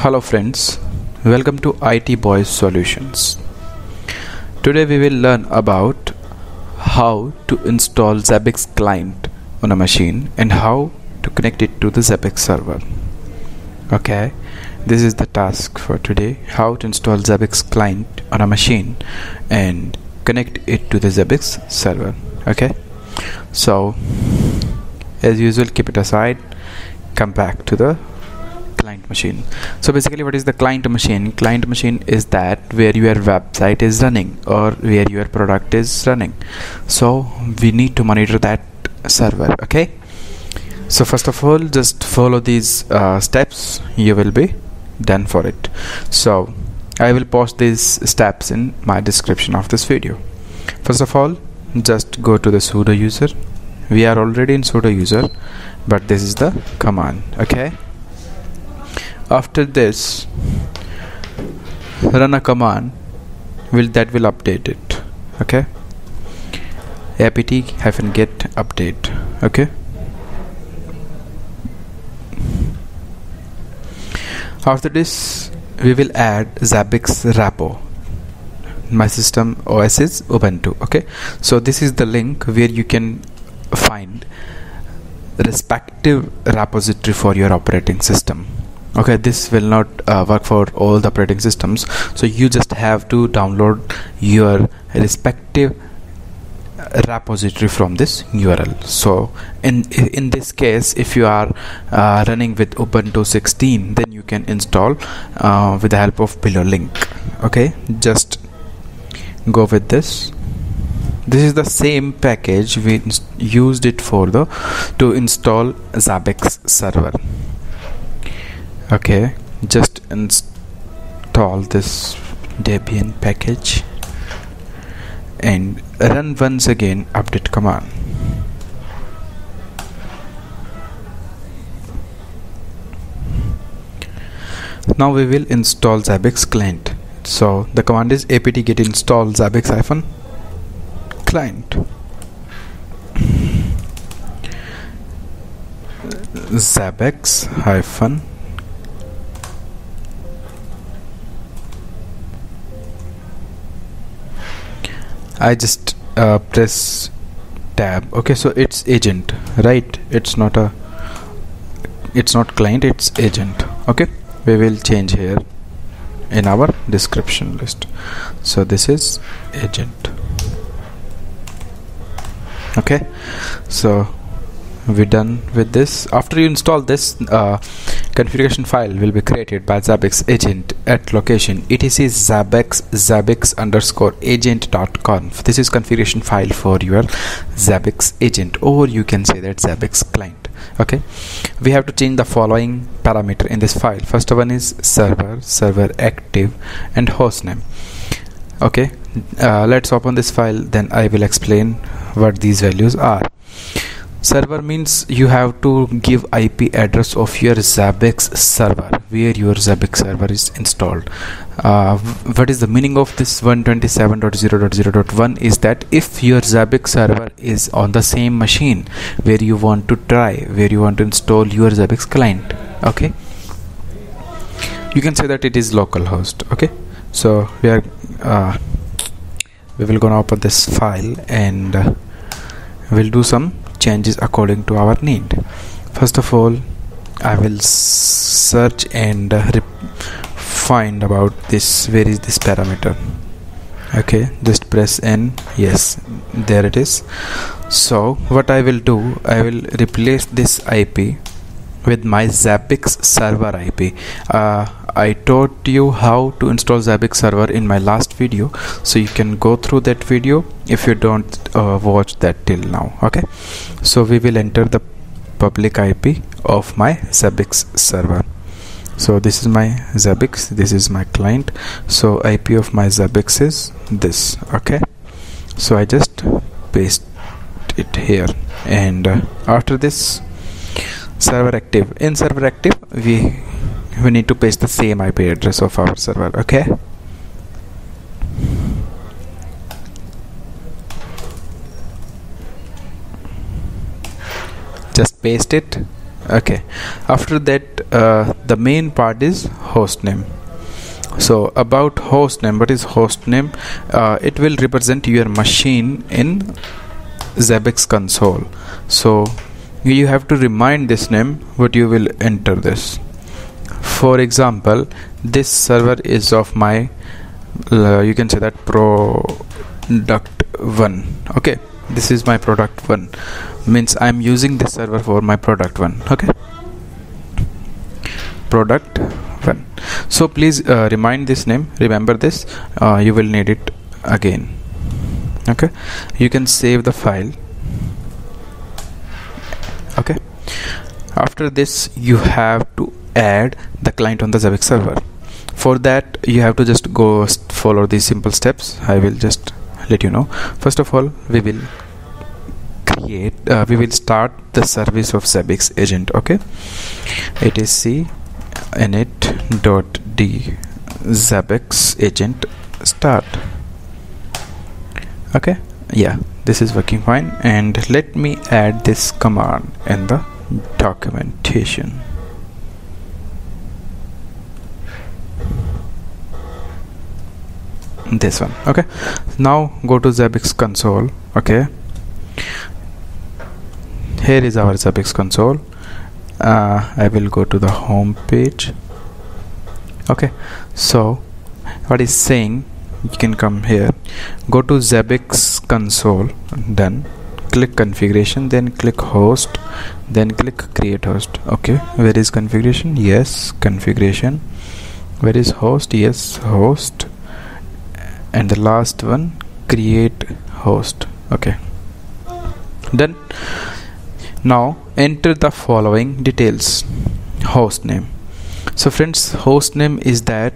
Hello friends, welcome to IT Boys Solutions. Today we will learn about how to install Zabbix client on a machine and how to connect it to the Zabbix server. Okay, this is the task for today, how to install Zabbix client on a machine and connect it to the Zabbix server. Okay, so as usual, keep it aside, come back to the client machine. So basically, what is the client machine? Client machine is that where your website is running or where your product is running. So we need to monitor that server. Okay, so first of all, just follow these steps, you will be done for it. So I will post these steps in my description of this video. First of all, just go to the sudo user. We are already in sudo user, but this is the command. Okay, after this, run a command that will update it. Okay, apt-get update. Okay, after this we will add Zabbix repo. My system OS is Ubuntu. Okay, so this is the link where you can find respective repository for your operating system. Okay, this will not work for all the operating systems, so you just have to download your respective repository from this URL. So in this case, if you are running with Ubuntu 16, then you can install with the help of below link. Okay, just go with this. This is the same package we used it for to install Zabbix server. Okay, just install this Debian package and run once again update command. Now we will install Zabbix client. So the command is apt-get install zabbix-client. I just press tab. Okay, so it's agent, right? It's not client, it's agent. Okay, we will change here in our description list. So this is agent. Okay, so we're done with this. After you install this, configuration file will be created by Zabbix agent at location etc zabbix_agent.conf. This is configuration file for your Zabbix agent, or you can say that Zabbix client. Okay, we have to change the following parameter in this file. First one is server active and hostname. Okay, let's open this file, then I will explain what these values are. Server means you have to give IP address of your Zabbix server, where your Zabbix server is installed. What is the meaning of this 127.0.0.1 is that if your Zabbix server is on the same machine where you want to install your Zabbix client, okay, you can say that it is localhost. Okay, so we will gonna open this file and we'll do some changes according to our need. First of all, I will search and find about this. Where is this parameter? Okay, just press N. Yes, there it is. So what I will do, I will replace this IP with my Zabbix server IP. I taught you how to install Zabbix server in my last video, so you can go through that video if you don't watch that till now. Okay, so we will enter the public IP of my Zabbix server. So this is my Zabbix, this is my client. So IP of my Zabbix is this. Okay, so I just paste it here, and after this server active, in server active we need to paste the same IP address of our server. Okay, just paste it. Okay, after that the main part is hostname. So about hostname, what is hostname? It will represent your machine in Zabbix console. So you have to remind this name what you will enter this. For example, this server is of my you can say that product 1. Okay, this is my product 1, means I'm using this server for my product 1. Okay, product 1. So please remind this name, remember this, you will need it again. Okay, you can save the file. Okay, after this you have to add the client on the Zabbix server. For that you have to just go follow these simple steps. I will just let you know. First of all, we will create we will start the service of Zabbix agent. Okay, it is c init.d Zabbix agent start. Okay, yeah, this is working fine, and let me add this command in the documentation. This one. Okay, now go to Zabbix console. Okay, here is our Zabbix console. I will go to the home page. Okay, so what is saying, you can come here, go to Zabbix console, then click configuration, then click host, then click create host. Okay, where is configuration? Yes, configuration. Where is host? Yes, host. And the last one, create host. Okay, then now enter the following details. Host name. So friends, host name is that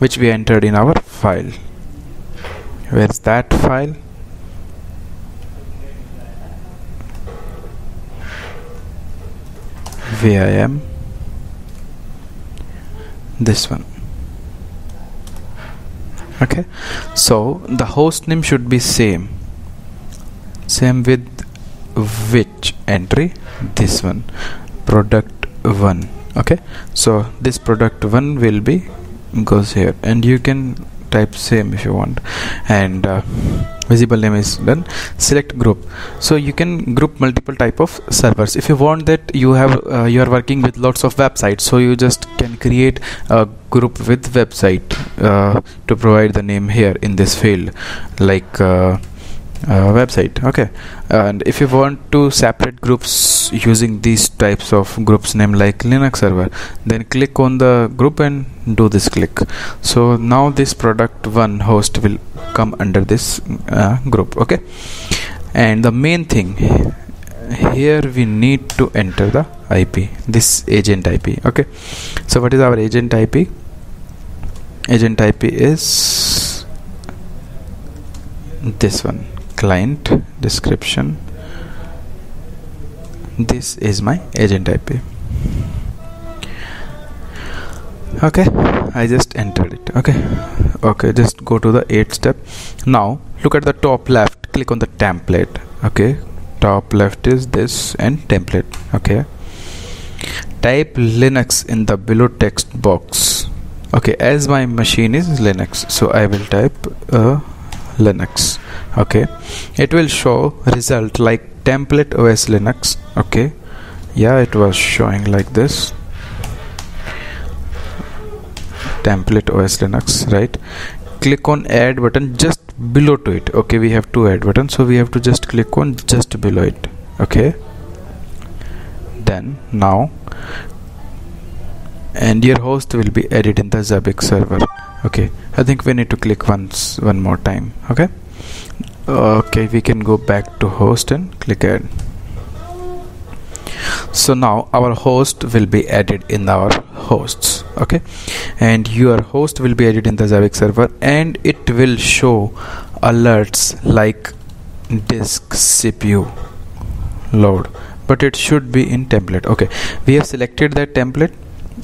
which we entered in our file. Where's that file? Vim, this one. Okay, so the host name should be same with which entry? This one, product 1. Okay, so this product 1 will be goes here, and you can type same if you want, and visible name is done. Select group, so you can group multiple type of servers if you want. That you have you are working with lots of websites, so you just can create a group with website to provide the name here in this field, like website. Okay, and if you want to separate groups using these types of groups name, like Linux server, then click on the group and do this click. So now this product 1 host will come under this group. Okay, and the main thing here, we need to enter the IP, this agent IP. Okay, so what is our agent IP? Agent IP is this one, client description. This is my agent IP. Okay, I just entered it. Okay, okay, just go to the 8th step. Now look at the top left, click on the template. Okay, top left is this and template. Okay, type Linux in the below text box. Okay, as my machine is Linux, so I will type Linux. Okay, it will show result like template OS Linux. Okay, yeah, it was showing like this, template OS Linux, right? Click on add button just below to it. Okay, we have two add buttons, so we have to just click on just below it. Okay, then now, and your host will be added in the Zabbix server. Okay, I think we need to click one more time. Okay, okay, we can go back to host and click add. So now our host will be added in our hosts. Okay, and your host will be added in the Zabbix server, and it will show alerts like disk CPU load, but it should be in template. Okay, we have selected that template,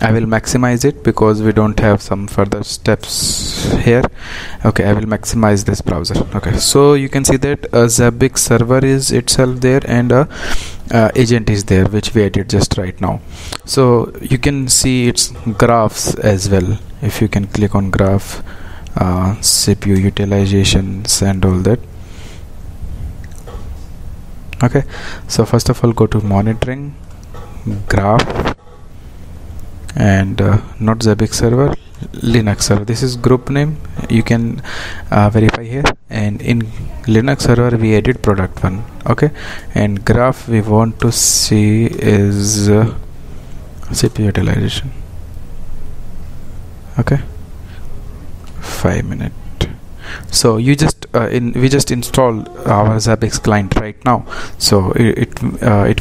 I will maximize it because we don't have some further steps here. Okay, I will maximize this browser. Okay, so you can see that a Zabbix server is itself there and a agent is there, which we added just right now. So you can see its graphs as well. If you can click on graph, CPU utilizations and all that. Okay, so first of all go to monitoring, graph, and not Zabbix server, Linux server. This is group name, you can verify here. And in Linux server we added product one. Okay, and graph we want to see is CPU utilization. Okay, 5 minutes. So you just we just installed our Zabbix client right now, so it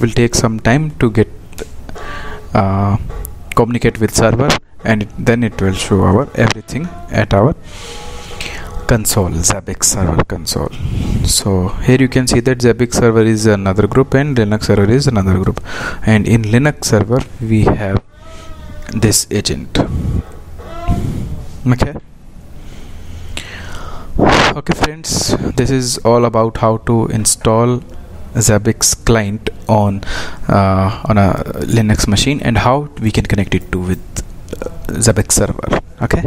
will take some time to get communicate with server, and then it will show our everything at our console, Zabbix server console. So here you can see that Zabbix server is another group and Linux server is another group, and in Linux server we have this agent. Okay. Okay friends, this is all about how to install Zabbix client on a Linux machine and how we can connect it to with Zabbix server. Okay,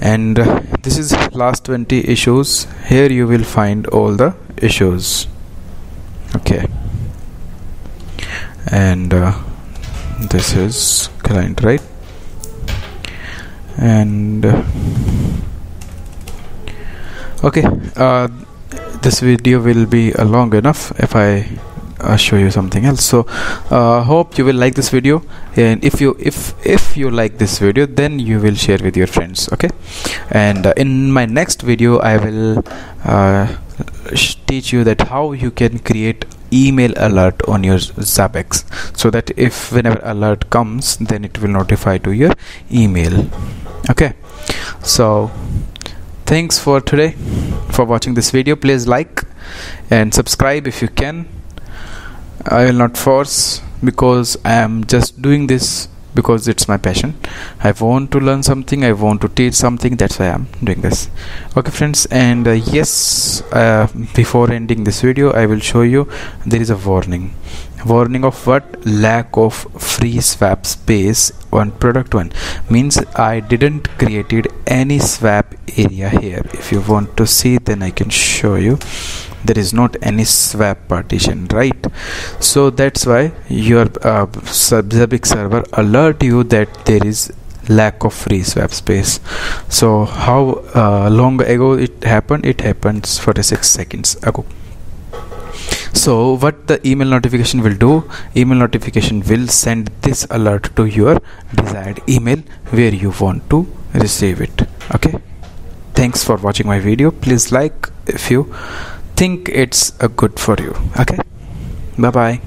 and this is last 20 issues. Here you will find all the issues. Okay, and this is client, right? And okay, this video will be long enough if I show you something else. So hope you will like this video, and if you like this video, then you will share with your friends. Okay, and in my next video I will teach you that how you can create email alert on your Zabbix, so that if whenever alert comes, then it will notify to your email. Okay, so thanks for today for watching this video. Please like and subscribe if you can. I will not force, because I am just doing this because it's my passion. I want to learn something, I want to teach something, that's why I'm doing this. Okay friends, and yes, before ending this video I will show you there is a warning. Warning of what? Lack of free swap space on product one, means I didn't created any swap area here. If you want to see, then I can show you there is not any swap partition, right? So that's why your Zabbix server alert you that there is lack of free swap space. So how long ago it happened? It happens 46 seconds ago. So what the email notification will do, email notification will send this alert to your desired email where you want to receive it. Okay, thanks for watching my video. Please like if you think it's good for you. Okay, bye bye.